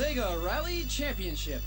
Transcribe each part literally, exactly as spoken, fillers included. SEGA Rally Championship.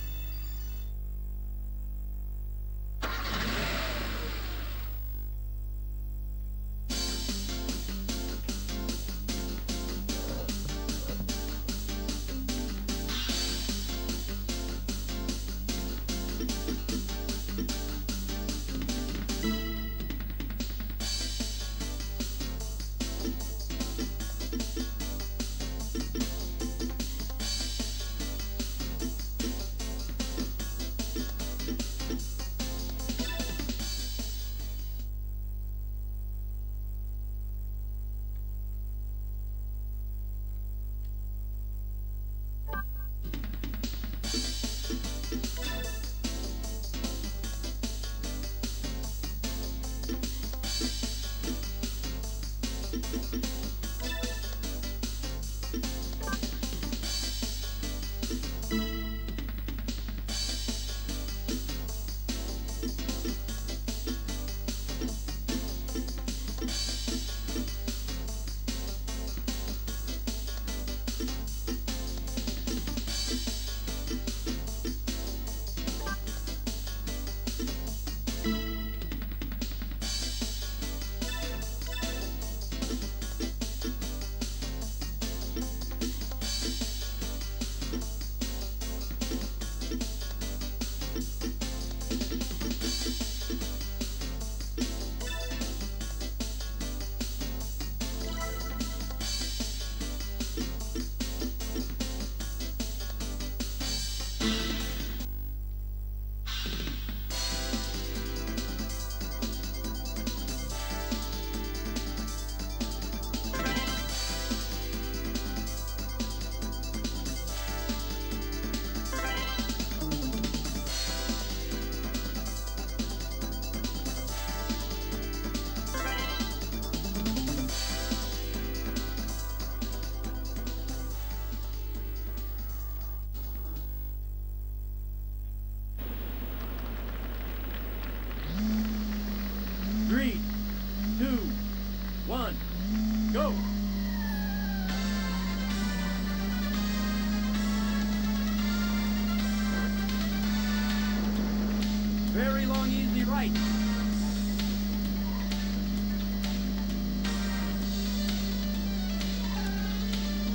Very long, easy right.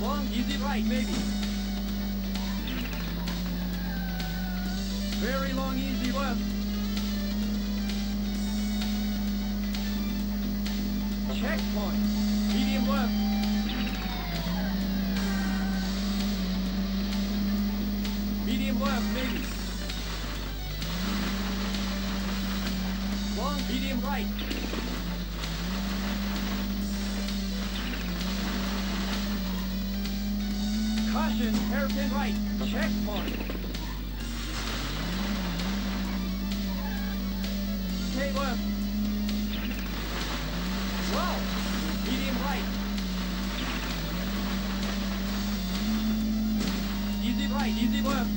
Long, easy right, maybe. Very long, easy left. Checkpoint. Medium left. Medium left, maybe. Long, medium right. Caution, hairpin right. Checkpoint. Stay left. Slow. Medium right. Easy right, easy left.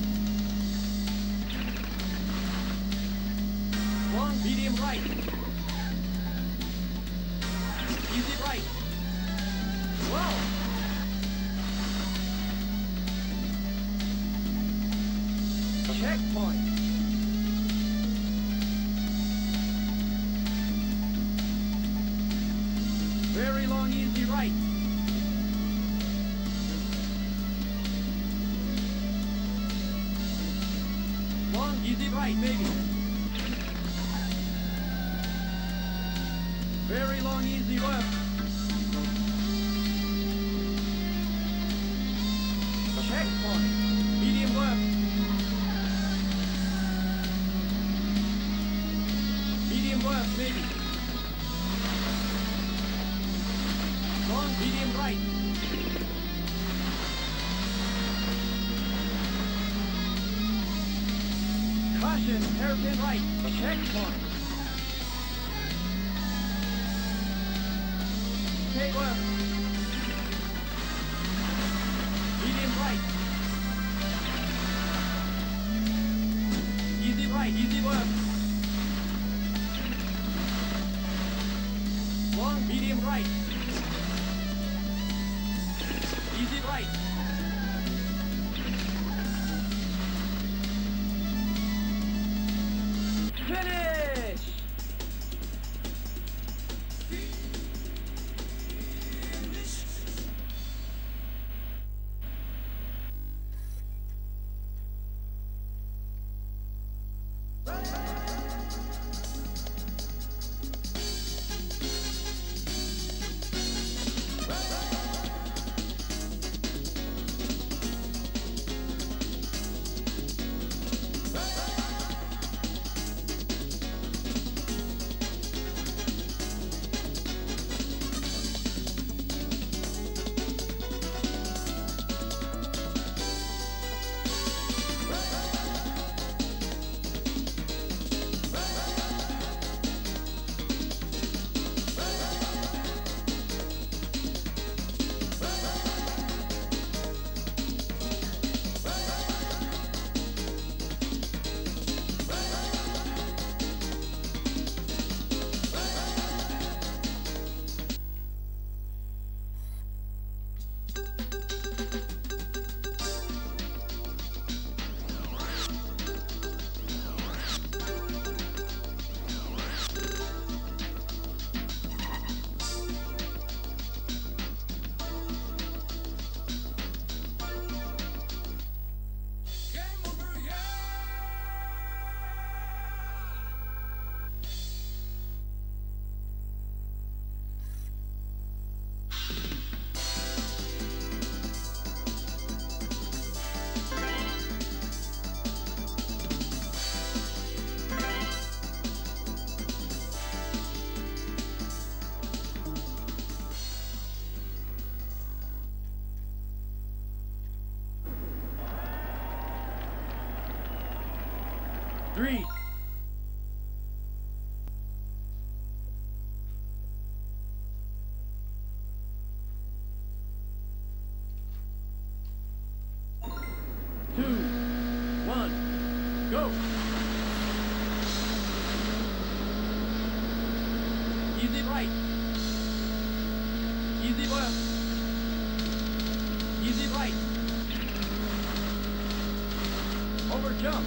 Medium right. Easy right. Whoa! Checkpoint. Very long, easy right. Long, easy right, baby. Very long, easy left. Checkpoint. Medium left. Left, maybe. Long, medium, right. Caution, hairpin right. Checkpoint. Take left. Medium, right. Easy right, easy left. Long, medium, right. Easy, right. Finish! Finish. Three. Two. One. Go. Easy right. Easy left. Easy right. Over jump.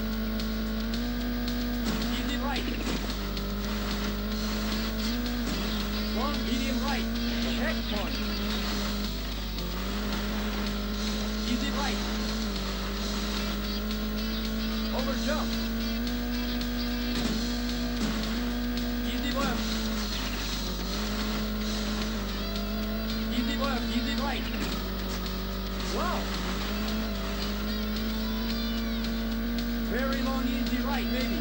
Long, medium, right. Checkpoint. Easy right. Over jump. Easy left. Easy left, easy right. Wow. Very long, easy right, baby.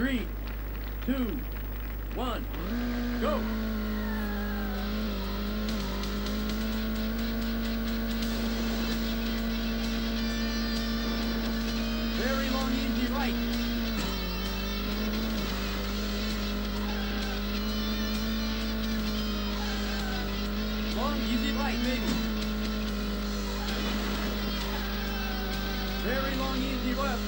Three, two, one, go! Very long, easy right. Long, easy right, baby. Very long, easy left.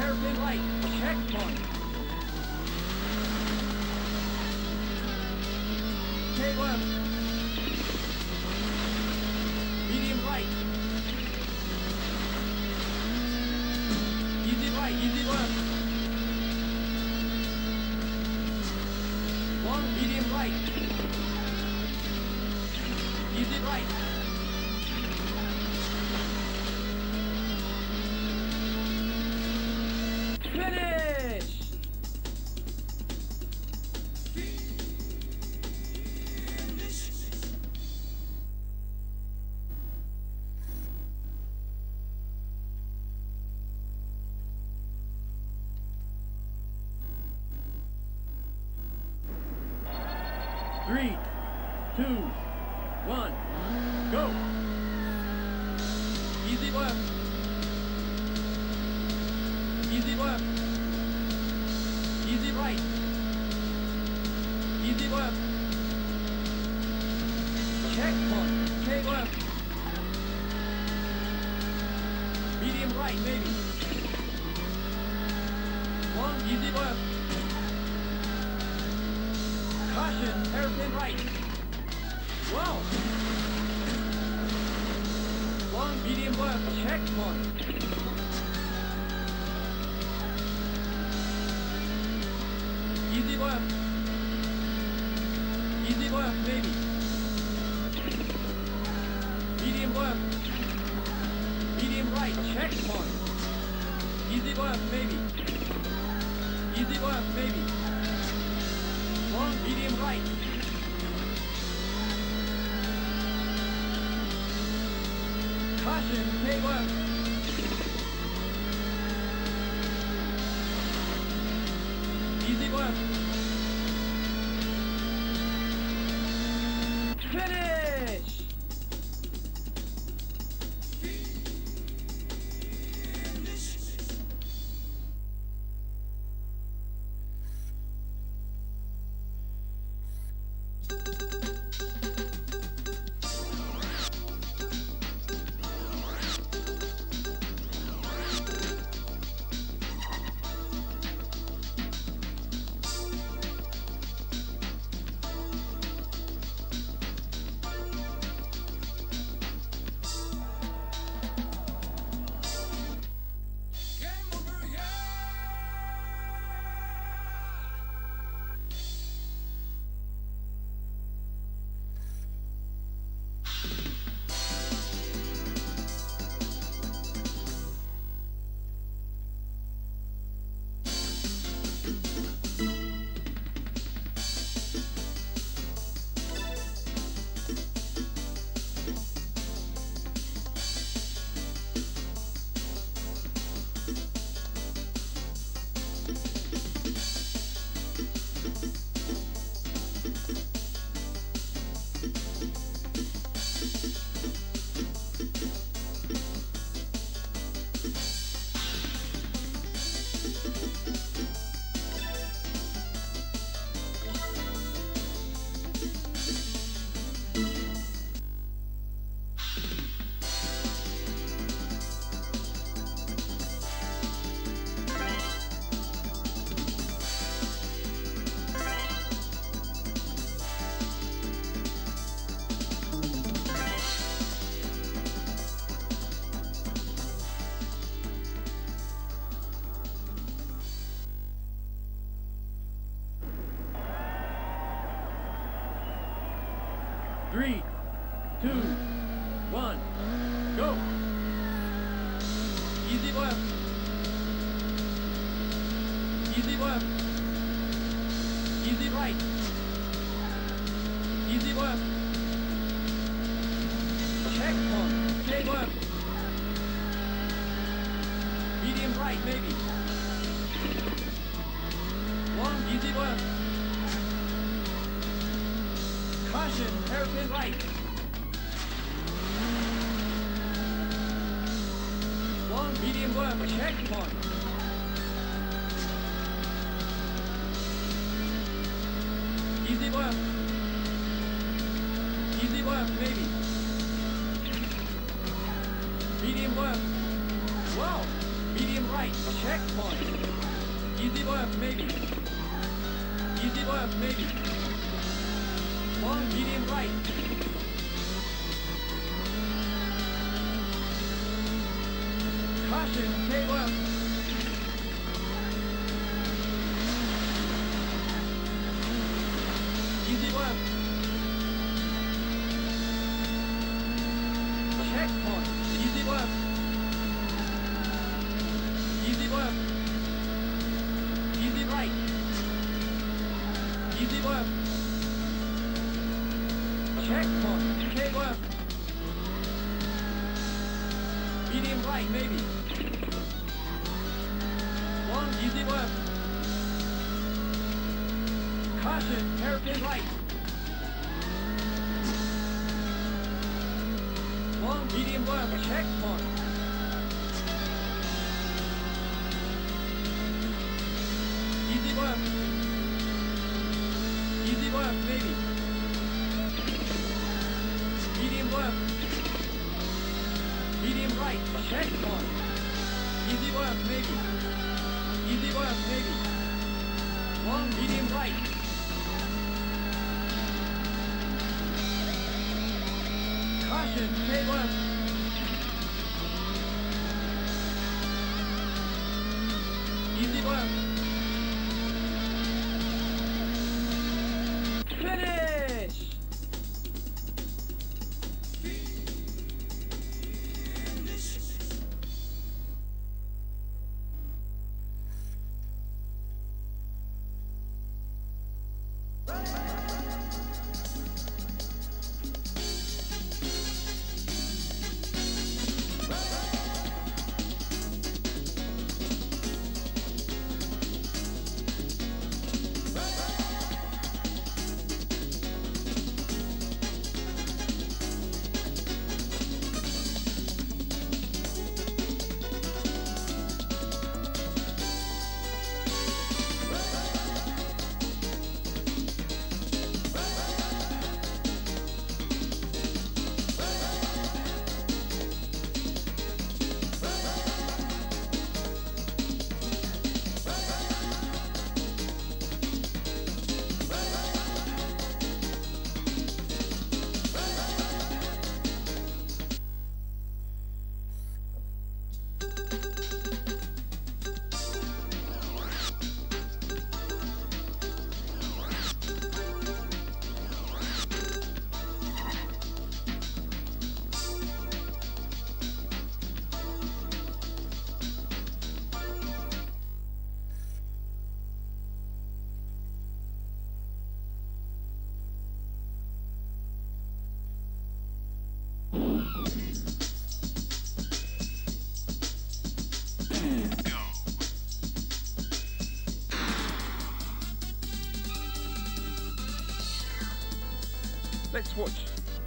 Hairpin right, checkpoint. Take left. Medium right. Easy right, easy left. Long, medium right. Easy right. Three, two, one, go! Easy left. Easy left. Easy right. Easy left. Checkpoint. Take left. Medium right, baby. Long, easy left. Caution, hairpin right. Wow. Long, medium left, checkpoint. Easy left. Easy left, baby. Medium left. Medium right, checkpoint. Easy left, baby. Easy left, baby. Long, medium right. Caution, take left. Easy left. Finish! Three, two, one, go! Easy left. Easy left. Easy right. Easy left. Check one. Stay left. Medium right, maybe. Long, easy left. Caution, hairpin right. Long, medium left, check one. Easy left. Easy left, maybe. Medium left. Wow. Medium right, check one. Easy left, maybe. Easy left, maybe. Long, medium, right. Caution, take left. Easy left. Checkpoint, easy left. Easy left. Easy right. Easy left. Checkpoint, take left. Medium right, maybe. Long, easy left. Caution, hairpin right. Long, medium left, checkpoint. Easy left. Easy left, maybe. Medium left. Medium right. Check one. Easy left, maybe. Easy left, maybe. Long, medium right. Caution, stay left. Easy left. Finish! Let's watch.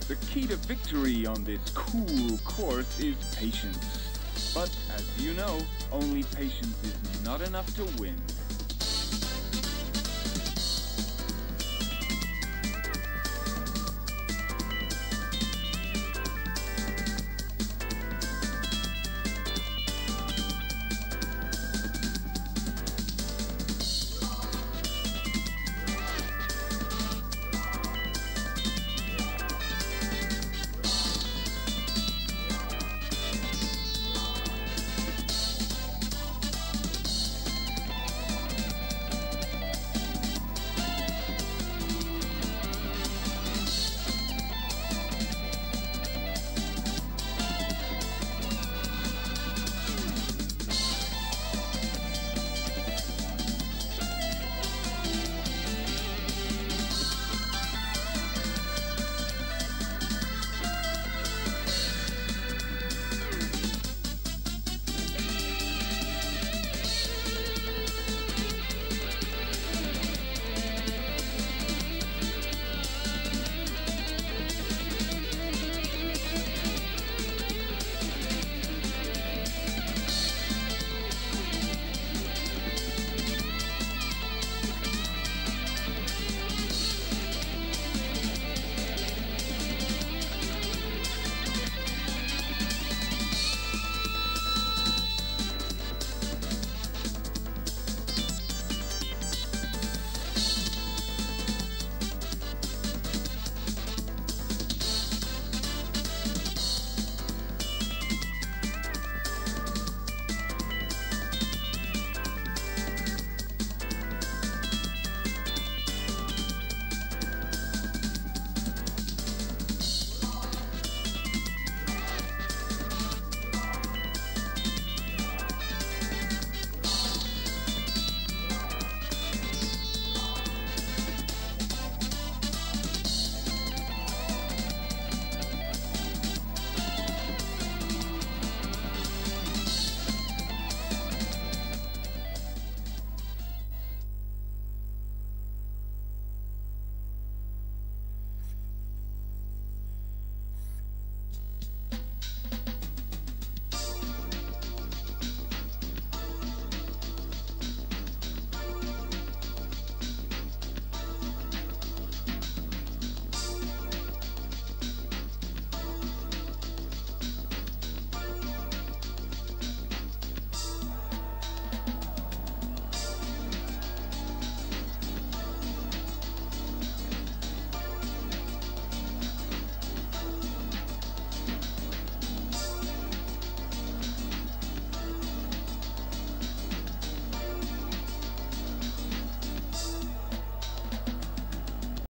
The key to victory on this cool course is patience. But as you know, only patience is not enough to win.